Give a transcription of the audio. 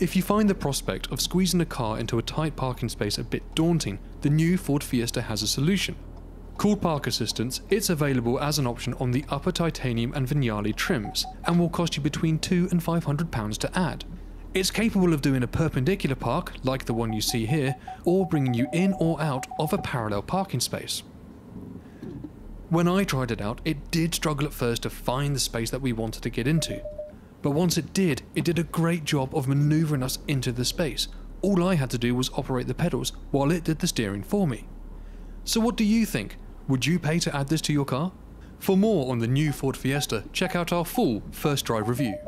If you find the prospect of squeezing a car into a tight parking space a bit daunting, the new Ford Fiesta has a solution. Called Park Assistance, it's available as an option on the upper Titanium and Vignale trims, and will cost you between £2 and £500 to add. It's capable of doing a perpendicular park, like the one you see here, or bringing you in or out of a parallel parking space. When I tried it out, it did struggle at first to find the space that we wanted to get into. But once it did a great job of manoeuvring us into the space. All I had to do was operate the pedals while it did the steering for me. So what do you think? Would you pay to add this to your car? For more on the new Ford Fiesta, check out our full first drive review.